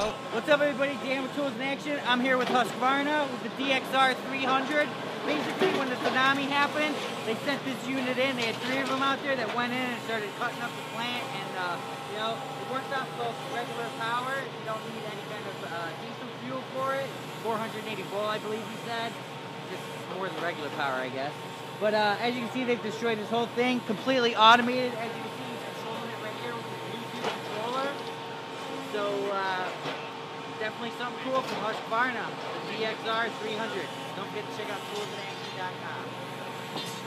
go. What's up, everybody? Dan with Tools in Action. I'm here with Husqvarna with the DXR-300. Basically, when the tsunami happened, they sent this unit in. They had three of them out there that went in and started cutting up the plant. And, you know, it works off both regular power. You don't need any kind of diesel fuel for it. 480 volt, I believe he said. Just more than regular power, I guess. But as you can see, they've destroyed this whole thing. Completely automated. As you can see, he's controlling it right here with the Bluetooth controller. So, definitely something cool from Husqvarna, the DXR-300. Don't forget to check out toolsinaction.com.